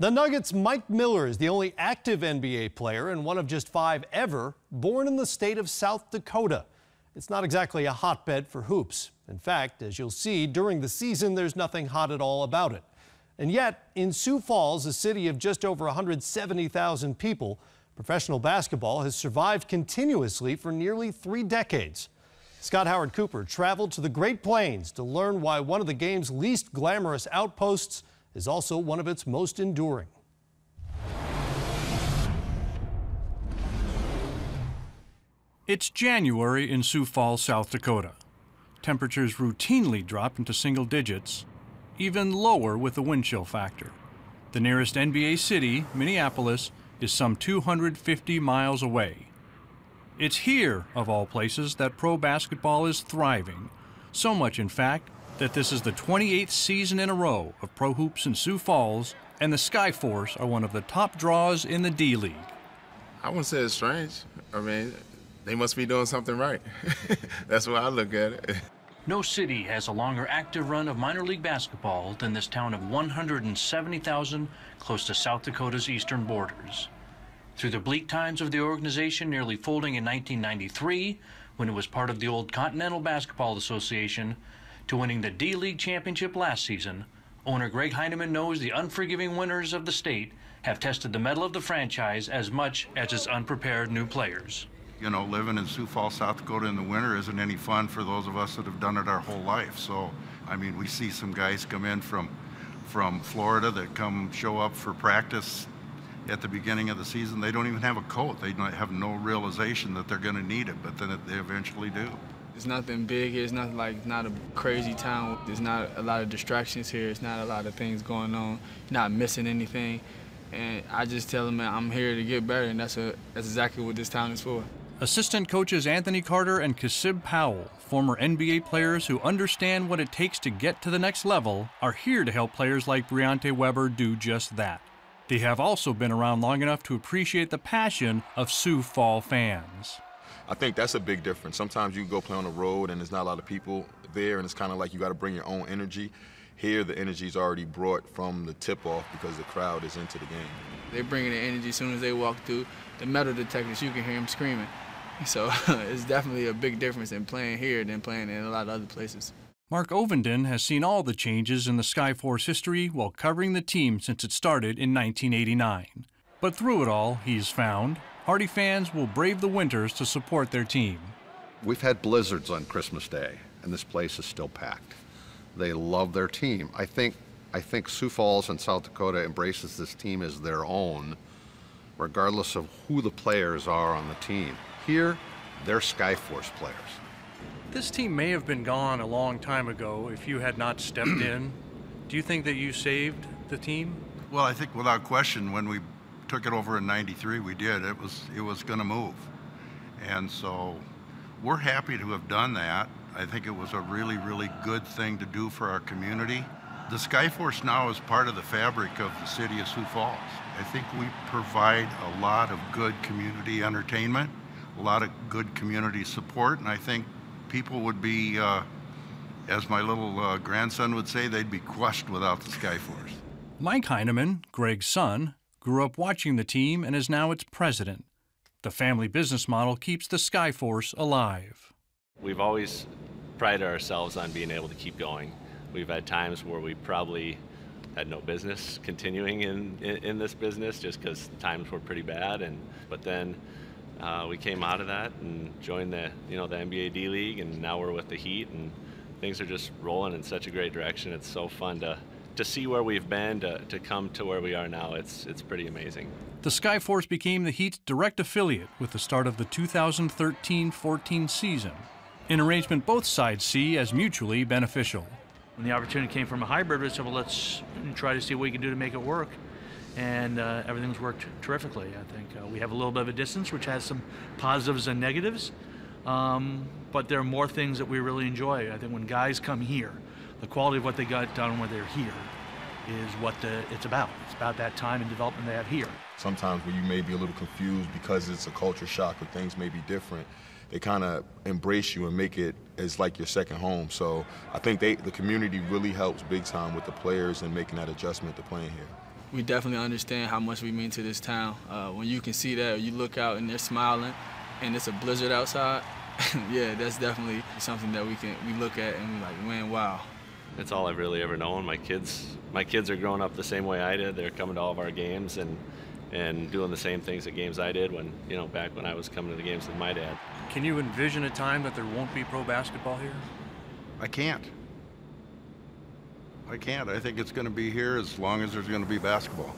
The Nuggets' Mike Miller is the only active NBA player and one of just 5 ever born in the state of South Dakota. It's not exactly a hotbed for hoops. In fact, as you'll see, during the season, there's nothing hot at all about it. And yet, in Sioux Falls, a city of just over 170,000 people, professional basketball has survived continuously for nearly 3 decades. Scott Howard Cooper traveled to the Great Plains to learn why one of the game's least glamorous outposts is also one of its most enduring. It's January in Sioux Falls, South Dakota. Temperatures routinely drop into single digits, even lower with the wind chill factor. The nearest NBA city, Minneapolis, is some 250 miles away. It's here, of all places, that pro basketball is thriving. So much, in fact, that this is the 28th season in a row of pro hoops in Sioux Falls, and the Skyforce are one of the top draws in the D-League. I wouldn't say it's strange. I mean, they must be doing something right. That's the way I look at it. No city has a longer active run of minor league basketball than this town of 170,000 close to South Dakota's eastern borders. Through the bleak times of the organization nearly folding in 1993, when it was part of the old Continental Basketball Association, to winning the D-League championship last season, owner Greg Heineman knows the unforgiving winners of the state have tested the mettle of the franchise as much as its unprepared new players. You know, living in Sioux Falls, South Dakota in the winter isn't any fun for those of us that have done it our whole life. So, I mean, we see some guys come in from Florida that come show up for practice at the beginning of the season. They don't even have a coat. They have no realization that they're going to need it, but then they eventually do. It's nothing big here. It's not like not a crazy town. There's not a lot of distractions here. It's not a lot of things going on. You're not missing anything. And I just tell them, man, I'm here to get better, and that's exactly what this town is for. Assistant coaches Anthony Carter and Kasib Powell, former NBA players who understand what it takes to get to the next level, are here to help players like Briante Weber do just that. They have also been around long enough to appreciate the passion of Sioux Falls fans. I think that's a big difference. Sometimes you go play on the road and there's not a lot of people there, and it's kind of like you got to bring your own energy. Here, the energy's already brought from the tip-off because the crowd is into the game. They're bringing the energy as soon as they walk through. The metal detectors, you can hear them screaming. So it's definitely a big difference in playing here than playing in a lot of other places. Mark Ovenden has seen all the changes in the Skyforce history while covering the team since it started in 1989. But through it all, he's found hardy fans will brave the winters to support their team. We've had blizzards on Christmas Day, and this place is still packed. They love their team. I think Sioux Falls and South Dakota embraces this team as their own, regardless of who the players are on the team. Here, they're Skyforce players. This team may have been gone a long time ago if you had not stepped in. Do you think that you saved the team? Well, I think without question, when we took it over in 93, we did. It was going to move. And so we're happy to have done that. I think it was a really, really good thing to do for our community. The Skyforce now is part of the fabric of the city of Sioux Falls. I think we provide a lot of good community entertainment, a lot of good community support, and I think people would be, as my little grandson would say, they'd be crushed without the Skyforce. Mike Heineman, Greg's son, grew up watching the team and is now its president. The family business model keeps the Skyforce alive. We've always prided ourselves on being able to keep going. We've had times where we probably had no business continuing in this business just because times were pretty bad. But then we came out of that and joined the NBA D-League, and now we're with the Heat, and things are just rolling in such a great direction. It's so fun to see where we've been, to come to where we are now. It's pretty amazing. The Skyforce became the Heat's direct affiliate with the start of the 2013-14 season, an arrangement both sides see as mutually beneficial. When the opportunity came from a hybrid, we said, well, let's try to see what we can do to make it work, and everything's worked terrifically, I think. We have a little bit of a distance, which has some positives and negatives, but there are more things that we really enjoy. I think when guys come here, the quality of what they got done when they're here is what it's about. It's about that time and development they have here. Sometimes where you may be a little confused because it's a culture shock or things may be different, they kind of embrace you and make it as like your second home. So I think the community really helps big time with the players and making that adjustment to playing here. we definitely understand how much we mean to this town. When you can see that, you look out and they're smiling, and it's a blizzard outside. Yeah, that's definitely something that we look at and we're like, man, wow. That's all I've really ever known. My kids are growing up the same way I did. They're coming to all of our games and doing the same things at games I did when, you know, back when I was coming to the games with my dad. Can you envision a time that there won't be pro basketball here? I can't. I think it's going to be here as long as there's going to be basketball.